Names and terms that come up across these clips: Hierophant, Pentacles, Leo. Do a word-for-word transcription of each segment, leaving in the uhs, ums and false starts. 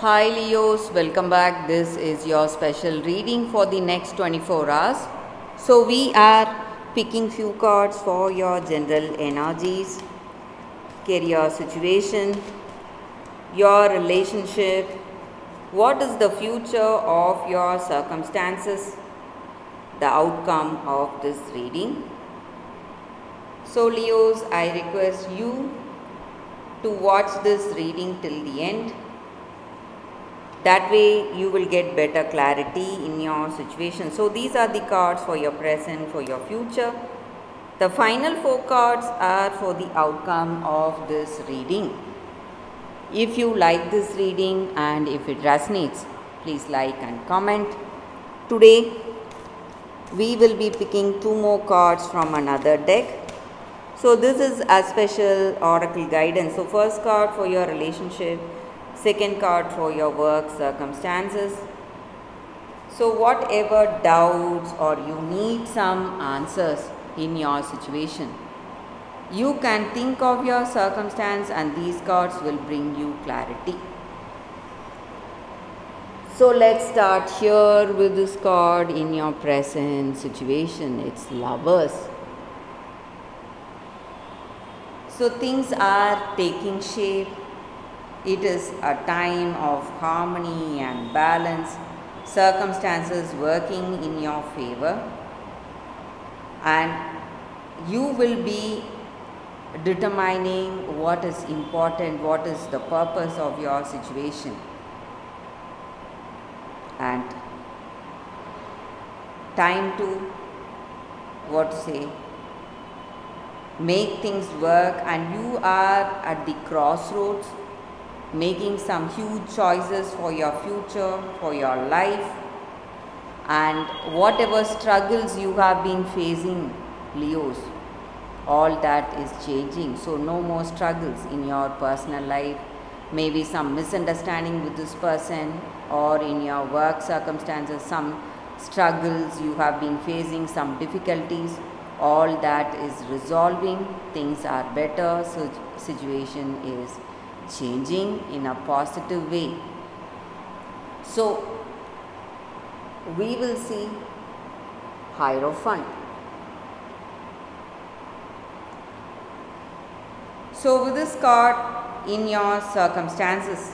Hi Leos, welcome back. This is your special reading for the next twenty-four hours. So we are picking few cards for your general energies, career situation, your relationship, what is the future of your circumstances, the outcome of this reading. So Leos, I request you to watch this reading till the end. That way you will get better clarity in your situation. So these are the cards for your present, for your future. The final four cards are for the outcome of this reading. If you like this reading and if it resonates, please like and comment. Today we will be picking two more cards from another deck. So this is a special oracle guidance. So first card for your relationship, second card for your work circumstances. So whatever doubts or you need some answers in your situation, you can think of your circumstance and these cards will bring you clarity. So let's start here with this card in your present situation. It's lovers. So things are taking shape. It is a time of harmony and balance, circumstances working in your favor, and you will be determining what is important, what is the purpose of your situation. And time to, what to say, make things work, and you are at the crossroads, making some huge choices for your future, for your life. And whatever struggles you have been facing, Leos, all that is changing. So no more struggles in your personal life, maybe some misunderstanding with this person, or in your work circumstances, some struggles you have been facing, some difficulties, all that is resolving. Things are better, so situation is changing in a positive way. So we will see Hierophant. So with this card in your circumstances,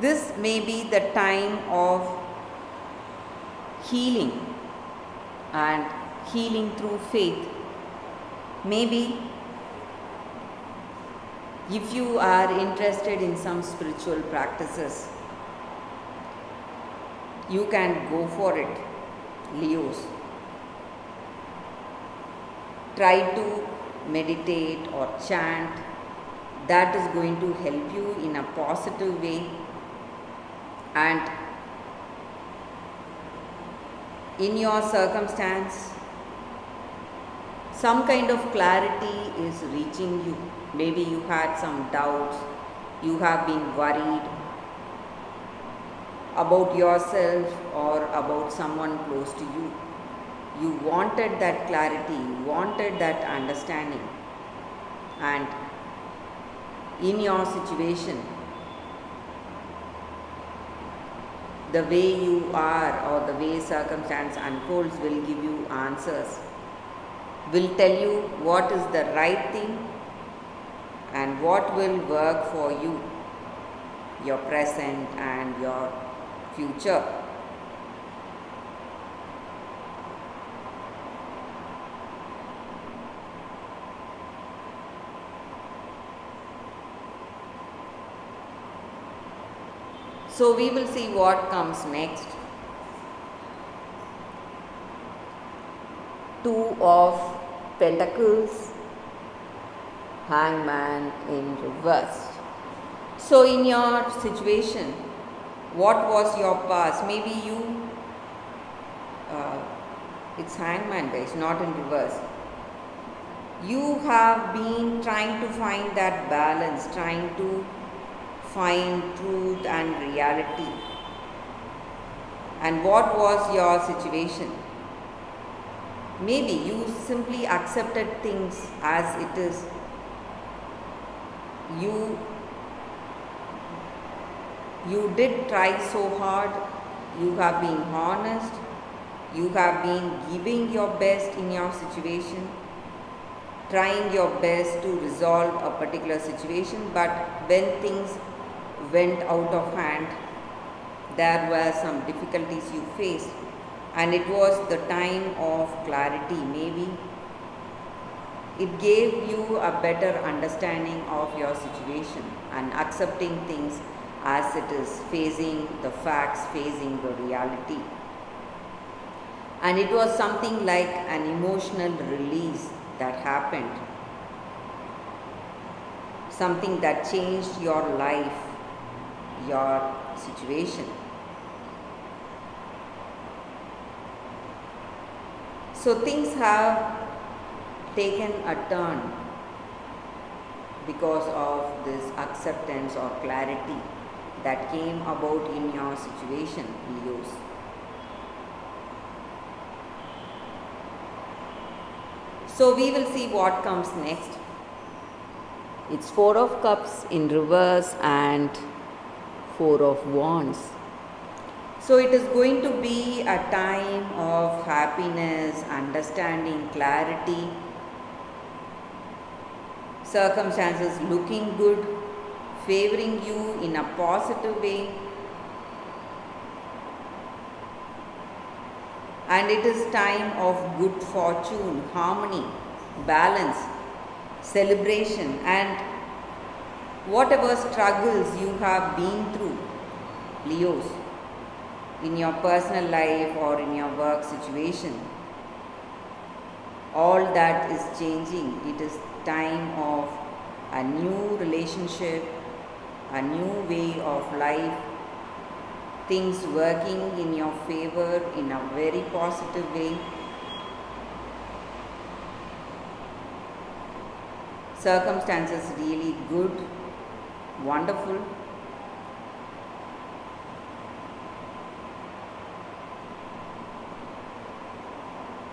this may be the time of healing, and healing through faith. Maybe if you are interested in some spiritual practices, you can go for it, Leos. Try to meditate or chant. That is going to help you in a positive way. And in your circumstance, some kind of clarity is reaching you. Maybe you had some doubts, you have been worried about yourself or about someone close to you. You wanted that clarity, you wanted that understanding. And in your situation, the way you are or the way circumstance unfolds will give you answers, will tell you what is the right thing and what will work for you, your present and your future. So we will see what comes next. Two of Pentacles, Hangman in reverse. So in your situation, what was your past? Maybe you, uh, it's Hangman guys, not in reverse. You have been trying to find that balance, trying to find truth and reality. And what was your situation? Maybe you simply accepted things as it is. You, you did try so hard. You have been honest. You have been giving your best in your situation, trying your best to resolve a particular situation, but when things went out of hand, there were some difficulties you faced, and it was the time of clarity. Maybe it gave you a better understanding of your situation and accepting things as it is, facing the facts, facing the reality. And it was something like an emotional release that happened. Something that changed your life, your situation. So things have taken a turn because of this acceptance or clarity that came about in your situation, Leos. So we will see what comes next. It's Four of Cups in reverse and Four of Wands. So it is going to be a time of happiness, understanding, clarity, circumstances looking good, favoring you in a positive way. And it is time of good fortune, harmony, balance, celebration, and whatever struggles you have been through, Leos, in your personal life or in your work situation, all that is changing. It is time of a new relationship, a new way of life, things working in your favor in a very positive way. Circumstances really good, wonderful.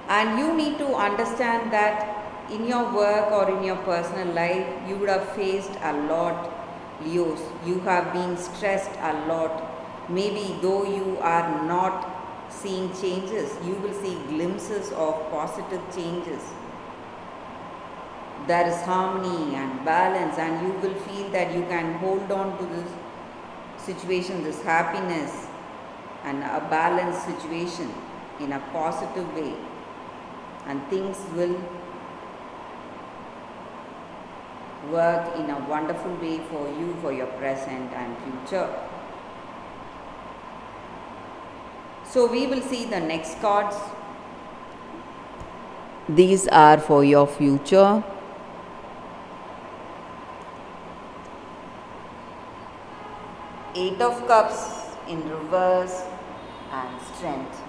And you need to understand that in your work or in your personal life, you would have faced a lot, Leos. You have been stressed a lot. Maybe though you are not seeing changes, you will see glimpses of positive changes. There is harmony and balance, and you will feel that you can hold on to this situation, this happiness and a balanced situation in a positive way, and things will work in a wonderful way for you, for your present and future. So we will see the next cards. These are for your future. Eight of Cups in reverse and Strength.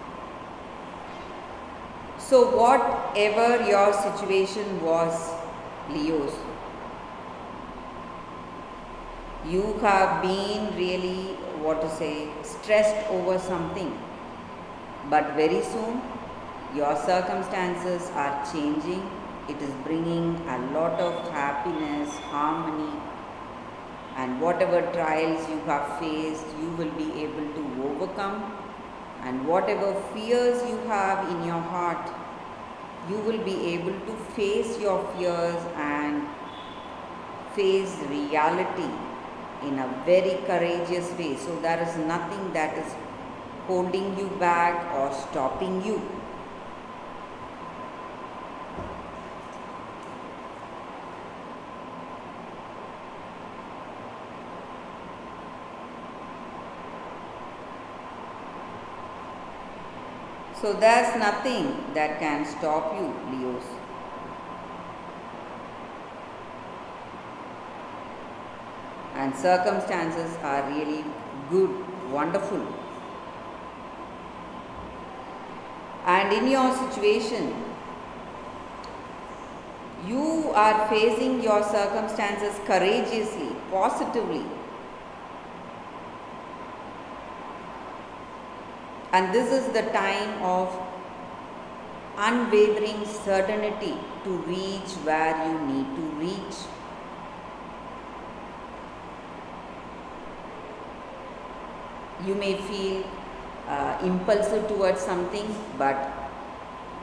So whatever your situation was, Leos, you have been really, what to say, stressed over something. But very soon, your circumstances are changing. It is bringing a lot of happiness, harmony, and whatever trials you have faced, you will be able to overcome. And whatever fears you have in your heart, you will be able to face your fears and face reality in a very courageous way. So there is nothing that is holding you back or stopping you. So there's nothing that can stop you, Leos. And circumstances are really good, wonderful. And in your situation, you are facing your circumstances courageously, positively. And this is the time of unwavering certainty to reach where you need to reach. You may feel uh, impulsive towards something, but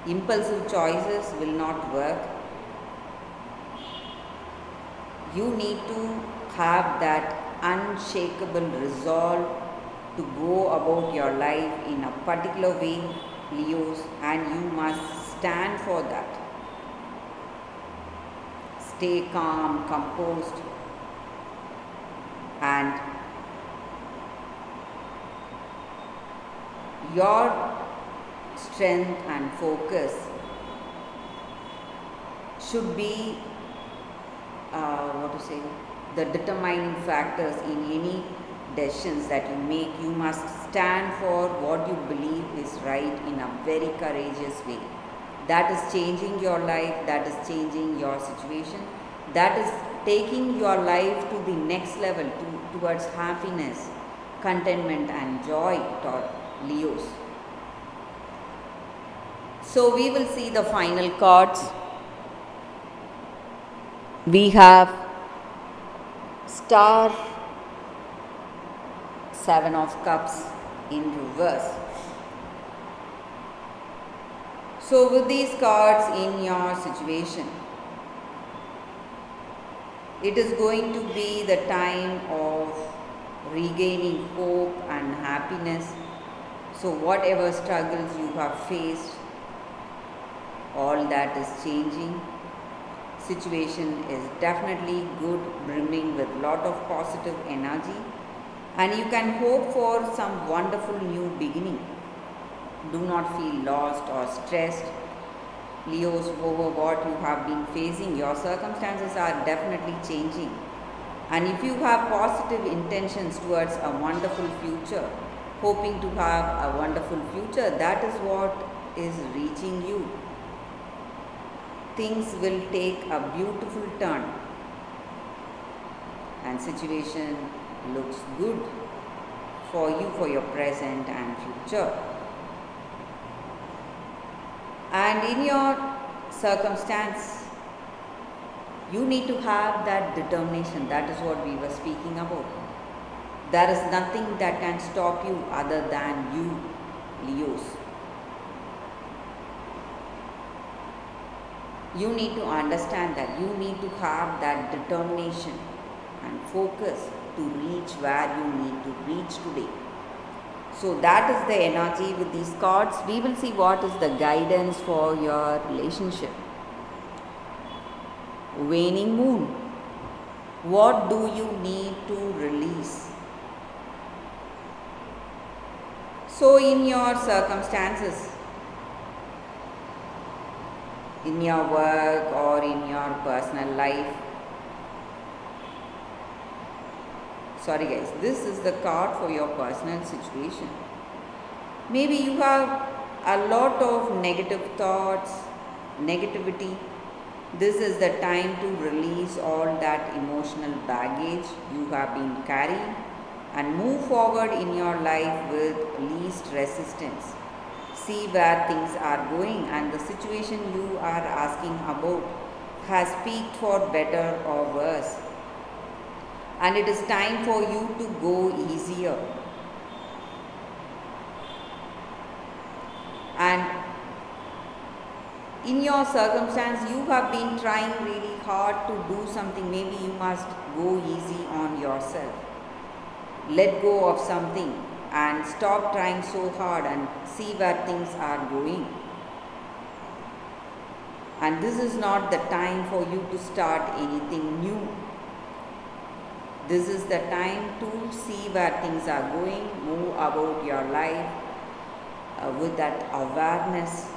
impulsive choices will not work. You need to have that unshakable resolve to go about your life in a particular way, Leos, and you must stand for that. Stay calm, composed, and your strength and focus should be uh, what to say the determining factors in any decisions that you make. You must stand for what you believe is right in a very courageous way. That is changing your life, that is changing your situation, that is taking your life to the next level, to, towards happiness, contentment and joy, Leos. So we will see the final cards. We have Star, Seven of Cups in reverse. So with these cards in your situation, it is going to be the time of regaining hope and happiness. So whatever struggles you have faced, all that is changing. Situation is definitely good, brimming with lot of positive energy, and you can hope for some wonderful new beginning. Do not feel lost or stressed, Leos, over what you have been facing. Your circumstances are definitely changing, and if you have positive intentions towards a wonderful future, hoping to have a wonderful future, that is what is reaching you. Things will take a beautiful turn and situation looks good for you, for your present and future. And in your circumstance, you need to have that determination. That is what we were speaking about. There is nothing that can stop you other than you, Leos. You need to understand that you need to have that determination and focus to reach where you need to reach today. So that is the energy with these cards. We will see what is the guidance for your relationship. Waning Moon. What do you need to release? So in your circumstances, in your work or in your personal life. Sorry guys, this is the card for your personal situation. Maybe you have a lot of negative thoughts, negativity. This is the time to release all that emotional baggage you have been carrying and move forward in your life with least resistance. See where things are going, and the situation you are asking about has peaked for better or worse, and it is time for you to go easier. And in your circumstance, you have been trying really hard to do something. Maybe you must go easy on yourself. Let go of something and stop trying so hard and see where things are going. And this is not the time for you to start anything new. This is the time to see where things are going, move about your life uh, with that awareness,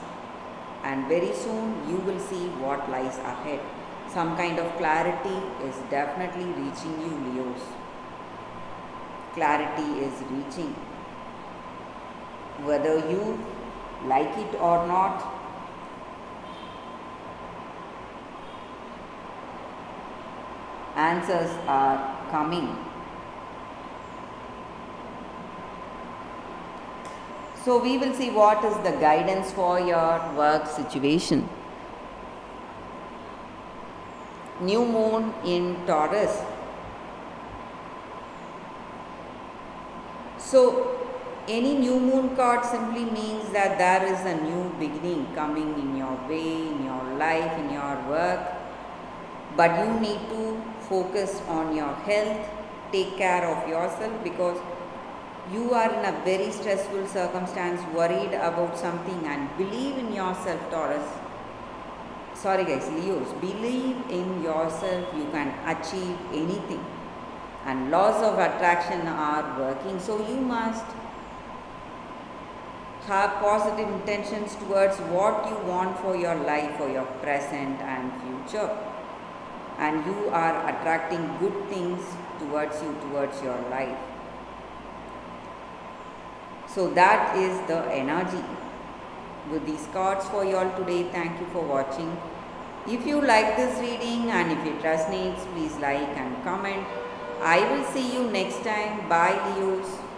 and very soon you will see what lies ahead. Some kind of clarity is definitely reaching you, Leos. Clarity is reaching. Whether you like it or not, answers are coming. So we will see what is the guidance for your work situation. New moon in Taurus. So any new moon card simply means that there is a new beginning coming in your way, in your life, in your work. But you need to focus on your health, take care of yourself, because you are in a very stressful circumstance, worried about something, and believe in yourself, Taurus. Sorry guys, Leos, believe in yourself, you can achieve anything. And laws of attraction are working, so you must have positive intentions towards what you want for your life, for your present and future. And you are attracting good things towards you, towards your life. So that is the energy with these cards for you all today. Thank you for watching. If you like this reading and if it resonates, please like and comment. I will see you next time. Bye, Leos.